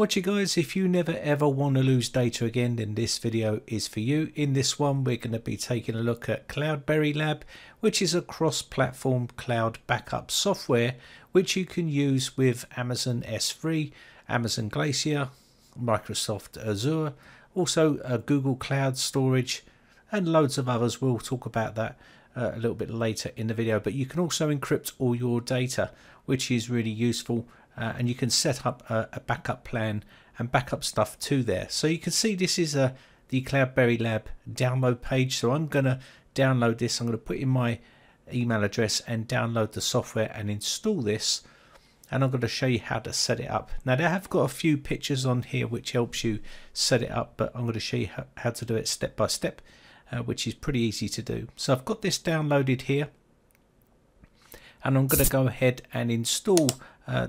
What you guys, if you never ever want to lose data again, then this video is for you. In this one, we're going to be taking a look at CloudBerry Lab, which is a cross-platform cloud backup software which you can use with Amazon S3, Amazon Glacier, Microsoft Azure, also Google Cloud Storage, and loads of others. We'll talk about that a little bit later in the video. But you can also encrypt all your data, which is really useful, and you can set up a backup plan and backup stuff to there. So you can see this is the CloudBerry Lab download page. So I'm going to download this. I'm going to put in my email address and download the software and install this, and I'm going to show you how to set it up. Now, they have got a few pictures on here which helps you set it up, but I'm going to show you how to do it step by step, which is pretty easy to do. So I've got this downloaded here, and I'm going to go ahead and install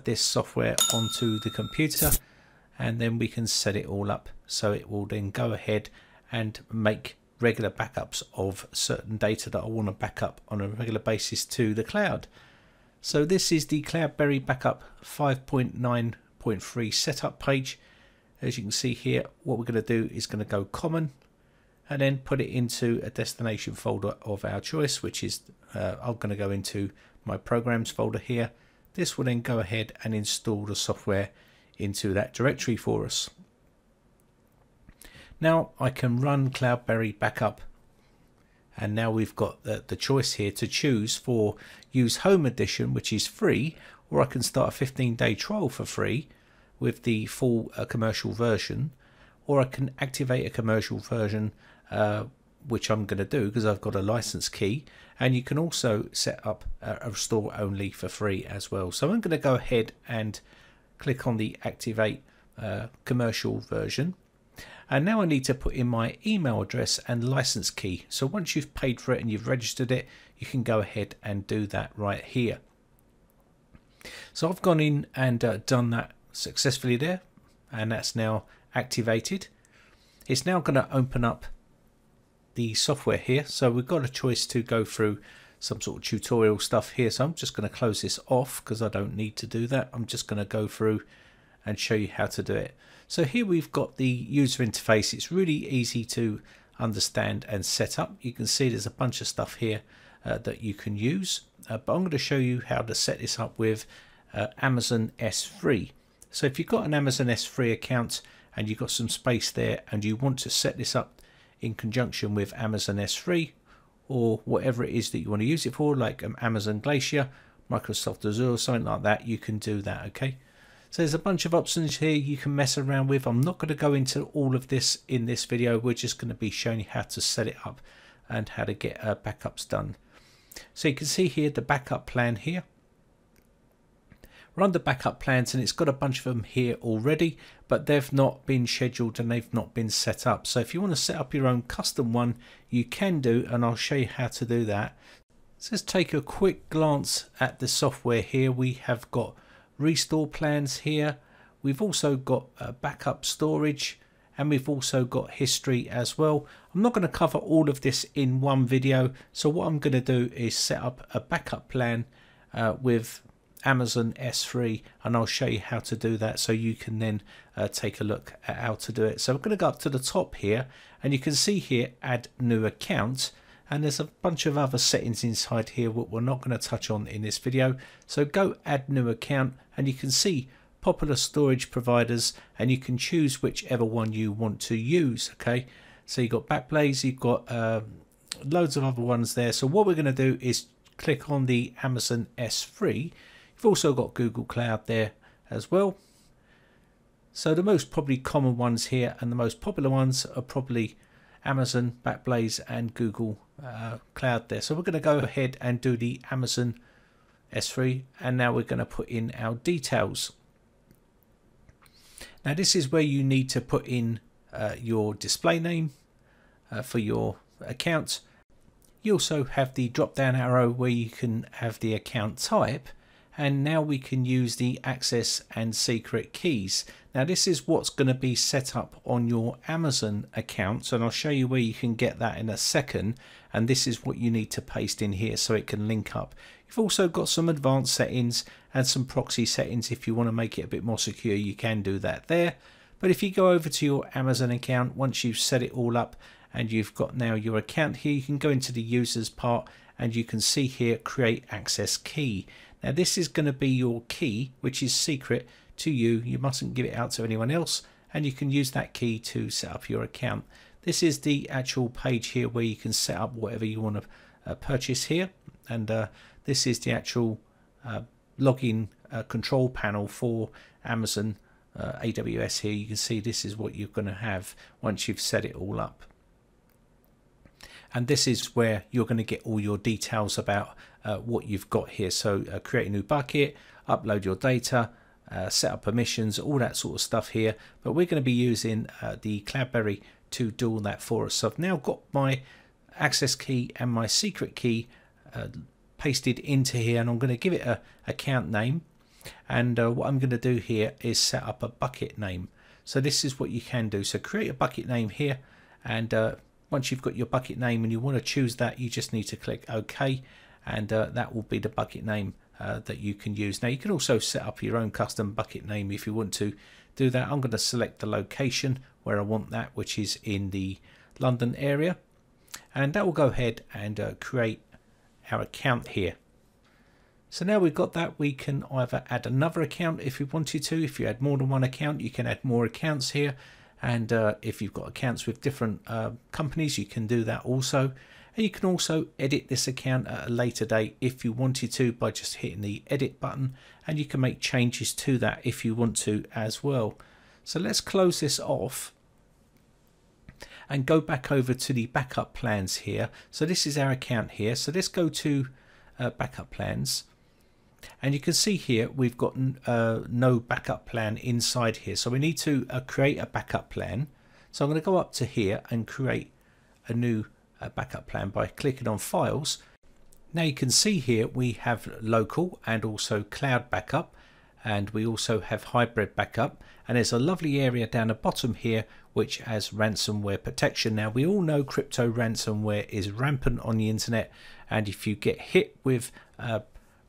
this software onto the computer, and then we can set it all up, so it will then go ahead and make regular backups of certain data that I want to back up on a regular basis to the cloud. So this is the CloudBerry Backup 5.9.3 setup page. As you can see here, what we're going to do is going to go common and then put it into a destination folder of our choice, which is I'm going to go into my programs folder here. This will then go ahead and install the software into that directory for us. Now I can run CloudBerry Backup, and now we've got the choice here to choose for use Home Edition, which is free, or I can start a 15-day trial for free with the full commercial version, or I can activate a commercial version, which I'm going to do because I've got a license key, and you can also set up a restore only for free as well. So I'm going to go ahead and click on the activate commercial version. And now I need to put in my email address and license key. So once you've paid for it and you've registered it, you can go ahead and do that right here. So I've gone in and done that successfully there, and that's now activated. It's now going to open up the software here. So we've got a choice to go through some sort of tutorial stuff here. So I'm just going to close this off because I don't need to do that. I'm just going to go through and show you how to do it. So here we've got the user interface. It's really easy to understand and set up. You can see there's a bunch of stuff here that you can use, but I'm going to show you how to set this up with Amazon S3. So if you've got an Amazon S3 account and you've got some space there and you want to set this up in conjunction with Amazon S3 or whatever it is that you want to use it for, like Amazon Glacier, Microsoft Azure, something like that, you can do that, okay? So there's a bunch of options here you can mess around with. I'm not going to go into all of this in this video. We're just going to be showing you how to set it up and how to get backups done. So you can see here the backup plan here. We're under backup plans, and it's got a bunch of them here already, but they've not been scheduled and they've not been set up. So if you want to set up your own custom one, you can do, and I'll show you how to do that. So let's take a quick glance at the software here. We have got restore plans here, we've also got backup storage, and we've also got history as well. I'm not going to cover all of this in one video, so what I'm going to do is set up a backup plan with Amazon S3, and I'll show you how to do that so you can then take a look at how to do it. So I'm going to go up to the top here, and you can see here add new account, and there's a bunch of other settings inside here what we're not going to touch on in this video. So go add new account, and you can see popular storage providers, and you can choose whichever one you want to use, okay? So you've got Backblaze, you've got loads of other ones there. So what we're going to do is click on the Amazon S3. You've also got Google Cloud there as well. So the most probably common ones here and the most popular ones are probably Amazon, Backblaze, and Google Cloud there. So we're going to go ahead and do the Amazon S3, and now we're going to put in our details. Now this is where you need to put in your display name for your account. You also have the drop down arrow where you can have the account type, and now we can use the access and secret keys. Now this is what's going to be set up on your Amazon account, and I'll show you where you can get that in a second, and this is what you need to paste in here so it can link up. You've also got some advanced settings and some proxy settings. If you want to make it a bit more secure, you can do that there. But if you go over to your Amazon account, once you've set it all up and you've got now your account here, you can go into the users part and you can see here create access key. Now this is going to be your key, which is secret to you. You mustn't give it out to anyone else, and you can use that key to set up your account. This is the actual page here where you can set up whatever you want to purchase here, and this is the actual login control panel for Amazon AWS here. You can see this is what you're going to have once you've set it all up, and this is where you're going to get all your details about what you've got here. So create a new bucket, upload your data, set up permissions, all that sort of stuff here. But we're going to be using the CloudBerry to do all that for us. So I've now got my access key and my secret key pasted into here, and I'm going to give it a account name, and what I'm going to do here is set up a bucket name. So this is what you can do. So create a bucket name here, and once you've got your bucket name and you want to choose that, you just need to click OK, and that will be the bucket name that you can use. Now you can also set up your own custom bucket name if you want to do that. I'm going to select the location where I want that, which is in the London area, and that will go ahead and create our account here. So now we've got that, we can either add another account if we wanted to. If you add more than one account, you can add more accounts here, and if you've got accounts with different companies, you can do that also. And you can also edit this account at a later date if you wanted to by just hitting the edit button, and you can make changes to that if you want to as well. So let's close this off and go back over to the backup plans here. So this is our account here, so let's go to backup plans, and you can see here we've got no backup plan inside here, so we need to create a backup plan. So I'm going to go up to here and create a new backup plan by clicking on files. Now you can see here we have local and also cloud backup, and we also have hybrid backup, and there's a lovely area down the bottom here which has ransomware protection. Now we all know crypto ransomware is rampant on the internet, and if you get hit with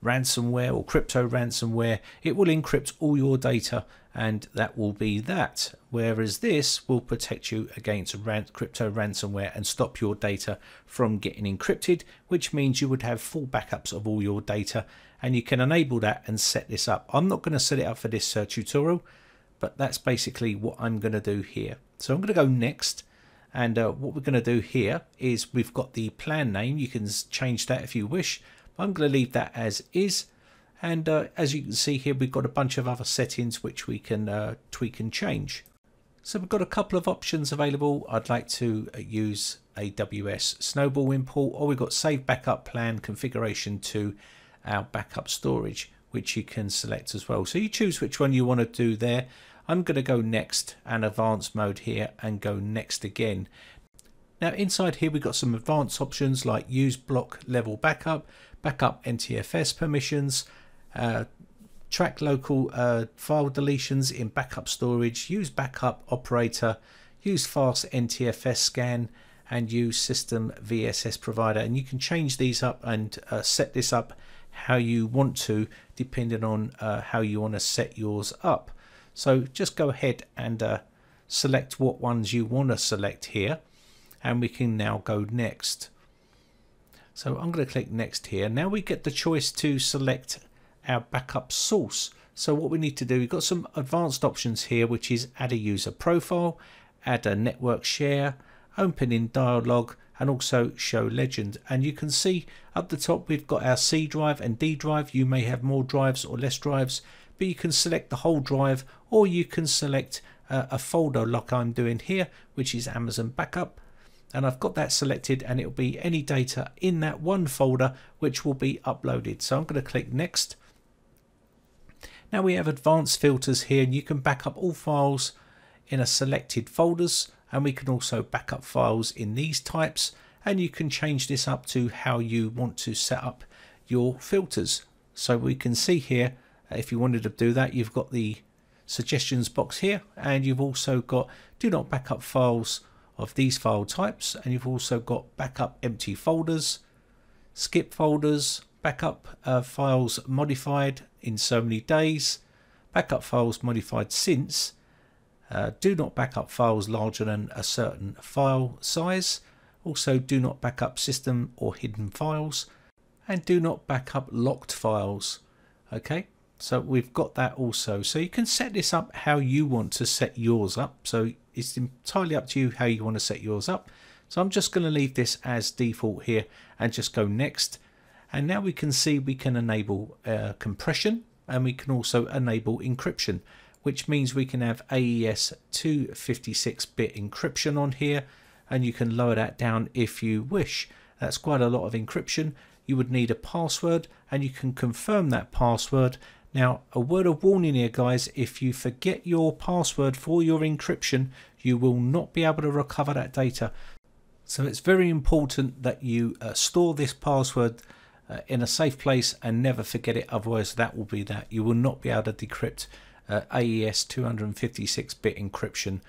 ransomware or crypto ransomware, it will encrypt all your data, and that will be that, whereas this will protect you against crypto ransomware and stop your data from getting encrypted, which means you would have full backups of all your data, and you can enable that and set this up. I'm not going to set it up for this tutorial, but that's basically what I'm going to do here. So I'm going to go next, and what we're going to do here is we've got the plan name. You can change that if you wish. I'm going to leave that as is, and as you can see here we've got a bunch of other settings which we can tweak and change. So we've got a couple of options available. I'd like to use AWS Snowball import, or we've got save backup plan configuration to our backup storage, which you can select as well. So you choose which one you want to do there. I'm going to go next and advanced mode here and go next again. Now inside here we've got some advanced options like use block level backup, backup NTFS permissions, track local file deletions in backup storage, use backup operator, use fast NTFS scan, and use system VSS provider. And you can change these up and set this up how you want to, depending on how you want to set yours up. So just go ahead and select what ones you want to select here, and we can now go next. So I'm going to click next here. Now we get the choice to select our backup source. So what we need to do, we've got some advanced options here, which is add a user profile, add a network share, open in dialog, and also show legend. And you can see up the top we've got our C drive and D drive. You may have more drives or less drives, but you can select the whole drive, or you can select a folder like I'm doing here, which is Amazon backup. And I've got that selected, and it'll be any data in that one folder which will be uploaded. So I'm going to click next. Now we have advanced filters here, and you can back up all files in a selected folders, and we can also back up files in these types, and you can change this up to how you want to set up your filters. So we can see here, if you wanted to do that, you've got the suggestions box here, and you've also got do not backup files of these file types, and you've also got backup empty folders, skip folders, backup files modified in so many days, backup files modified since, do not backup files larger than a certain file size, also do not backup system or hidden files, and do not backup locked files. Okay, so we've got that also. So you can set this up how you want to set yours up. So it's entirely up to you how you want to set yours up. So I'm just going to leave this as default here and just go next. And now we can see we can enable compression, and we can also enable encryption, which means we can have AES 256-bit encryption on here, and you can lower that down if you wish. That's quite a lot of encryption. You would need a password, and you can confirm that password. Now, a word of warning here, guys, if you forget your password for your encryption, you will not be able to recover that data. So it's very important that you store this password in a safe place and never forget it. Otherwise, that will be that. You will not be able to decrypt AES 256-bit encryption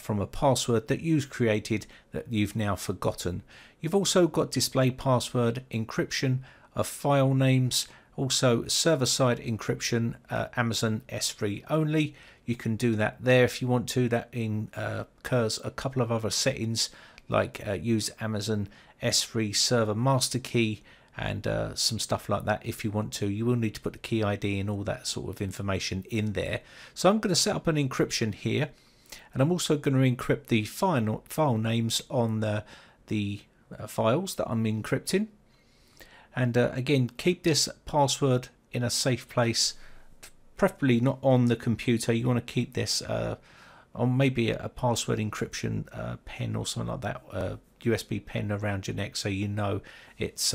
from a password that you've created that you've now forgotten. You've also got display password encryption of file names, also server-side encryption, Amazon S3 only. You can do that there if you want to. That incurs a couple of other settings, like use Amazon S3 server master key and some stuff like that if you want to. You will need to put the key ID and all that sort of information in there. So I'm going to set up an encryption here, and I'm also going to encrypt the file names on the files that I'm encrypting. And again, keep this password in a safe place, preferably not on the computer. You want to keep this on maybe a password encryption pen or something like that, USB pen around your neck, so you know it's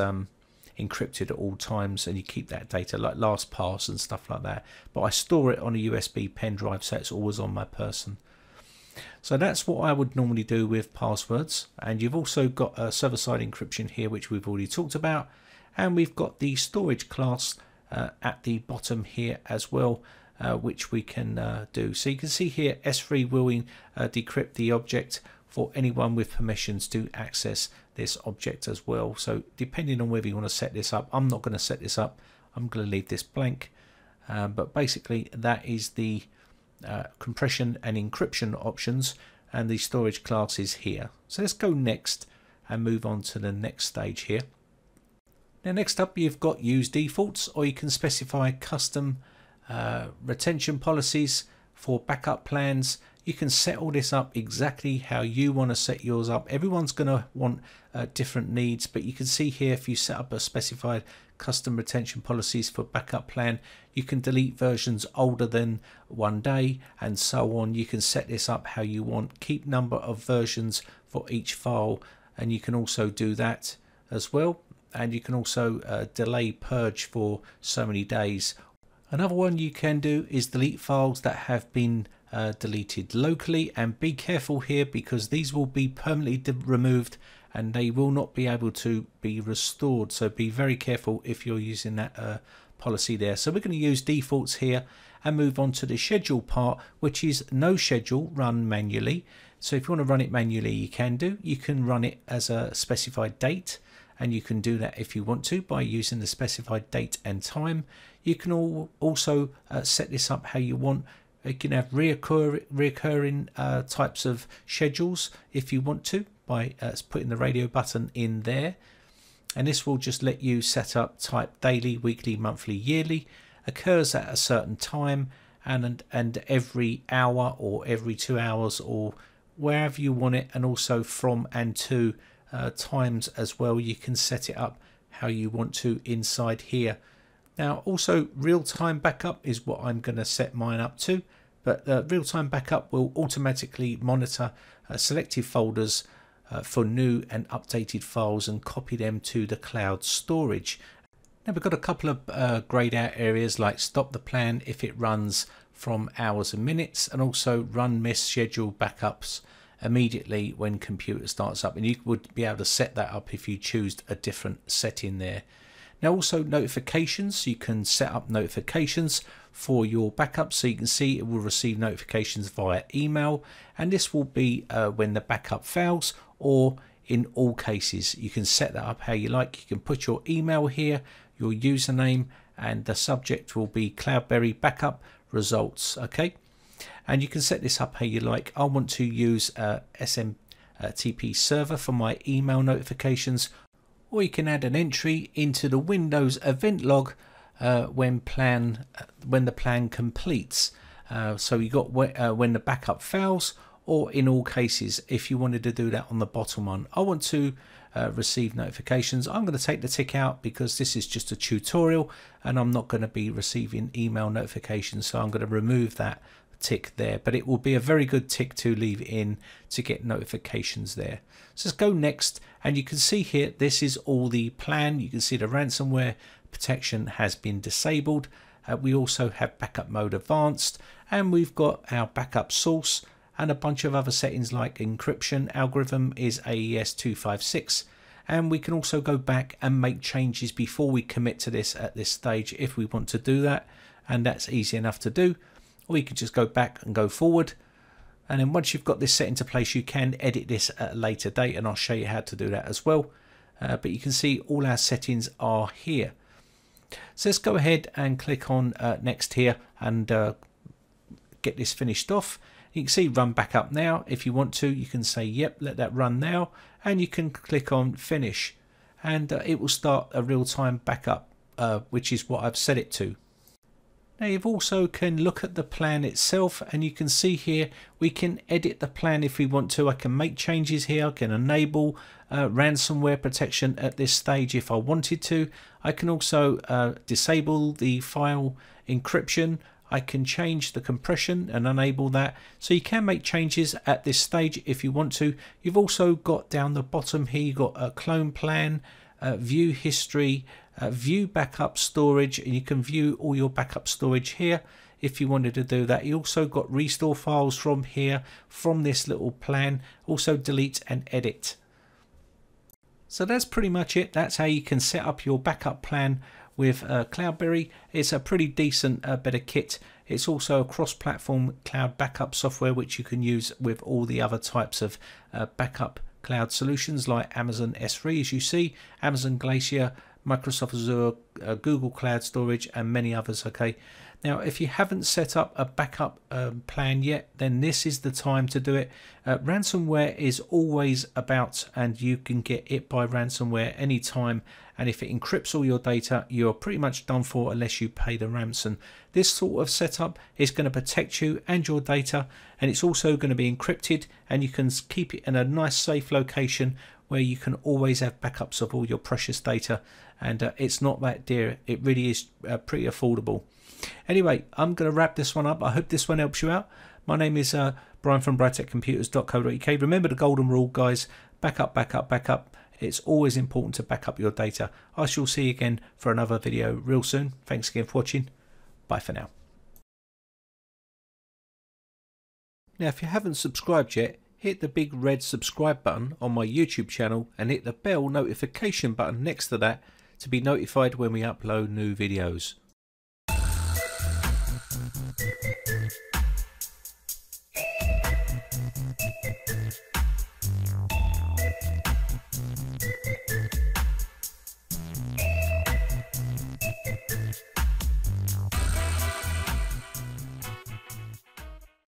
encrypted at all times, and you keep that data like LastPass and stuff like that. But I store it on a USB pen drive, so it's always on my person. So that's what I would normally do with passwords. And you've also got a server-side encryption here, which we've already talked about, and we've got the storage class at the bottom here as well, which we can do. So you can see here S3 will decrypt the object for anyone with permissions to access this object as well. So depending on whether you want to set this up, I'm not going to set this up, I'm going to leave this blank. But basically that is the compression and encryption options, and the storage class is here. So let's go next and move on to the next stage here. Now next up, you've got use defaults, or you can specify custom retention policies for backup plans. You can set all this up exactly how you want to set yours up. Everyone's going to want different needs, but you can see here if you set up a specified custom retention policies for backup plan, you can delete versions older than 1 day and so on. You can set this up how you want, keep number of versions for each file, and you can also do that as well. And you can also delay purge for so many days. Another one you can do is delete files that have been deleted locally, and be careful here because these will be permanently removed and they will not be able to be restored. So be very careful if you're using that policy there. So we're going to use defaults here and move on to the schedule part, which is no schedule run manually. So if you want to run it manually, you can do. You can run it as a specified date, and you can do that if you want to by using the specified date and time. You can also set this up how you want. You can have reoccurring types of schedules if you want to by putting the radio button in there. And this will just let you set up type daily, weekly, monthly, yearly, occurs at a certain time, and every hour or every 2 hours or wherever you want it, and also from and to times as well. You can set it up how you want to inside here. Now also real-time backup is what I'm going to set mine up to, but real-time backup will automatically monitor selected folders for new and updated files and copy them to the cloud storage. Now we've got a couple of grayed out areas, like stop the plan if it runs from hours and minutes, and also run missed schedule backups immediately when computer starts up, and you would be able to set that up if you choose a different setting there. Now also notifications, so you can set up notifications for your backup, so you can see it will receive notifications via email, and this will be when the backup fails, or in all cases you can set that up how you like. You can put your email here, your username, and the subject will be CloudBerry backup results, okay? And you can set this up how you like. I want to use SMTP server for my email notifications, or you can add an entry into the Windows event log when the plan completes. So you got when the backup fails, or in all cases if you wanted to do that on the bottom one. I want to receive notifications. I'm going to take the tick out because this is just a tutorial and I'm not going to be receiving email notifications, so I'm going to remove that tick there, but it will be a very good tick to leave in to get notifications there. So let's go next, and you can see here this is all the plan. You can see the ransomware protection has been disabled. We also have backup mode advanced, and we've got our backup source and a bunch of other settings like encryption algorithm is AES 256, and we can also go back and make changes before we commit to this at this stage if we want to do that, and that's easy enough to do. Or you can just go back and go forward, and then once you've got this set into place you can edit this at a later date, and I'll show you how to do that as well, but you can see all our settings are here. So let's go ahead and click on next here and get this finished off. You can see run backup now. If you want to, you can say yep, let that run now, and you can click on finish, and it will start a real-time backup, which is what I've set it to. Now you also can look at the plan itself, and you can see here we can edit the plan if we want to. I can make changes here. I can enable ransomware protection at this stage if I wanted to. I can also disable the file encryption. I can change the compression and enable that. So you can make changes at this stage if you want to. You've also got down the bottom here, you've got a clone plan, view history, view backup storage, and you can view all your backup storage here if you wanted to do that. You also got restore files from here, from this little plan, also delete and edit. So that's pretty much it. That's how you can set up your backup plan with CloudBerry. It's a pretty decent better kit. It's also a cross-platform cloud backup software which you can use with all the other types of backup cloud solutions like Amazon S3, as you see, Amazon Glacier, Microsoft Azure, Google Cloud Storage, and many others. Okay, now if you haven't set up a backup plan yet, then this is the time to do it. Ransomware is always about, and you can get hit by ransomware anytime, and if it encrypts all your data you're pretty much done for unless you pay the ransom. This sort of setup is going to protect you and your data, and it's also going to be encrypted, and you can keep it in a nice safe location where you can always have backups of all your precious data, and it's not that dear. It really is pretty affordable. Anyway, I'm going to wrap this one up. I hope this one helps you out. My name is Brian from britecomputers.co.uk. Remember the golden rule, guys. Backup, backup, backup. It's always important to back up your data. I shall see you again for another video real soon. Thanks again for watching. Bye for now. Now, if you haven't subscribed yet, hit the big red subscribe button on my YouTube channel and hit the bell notification button next to that to be notified when we upload new videos.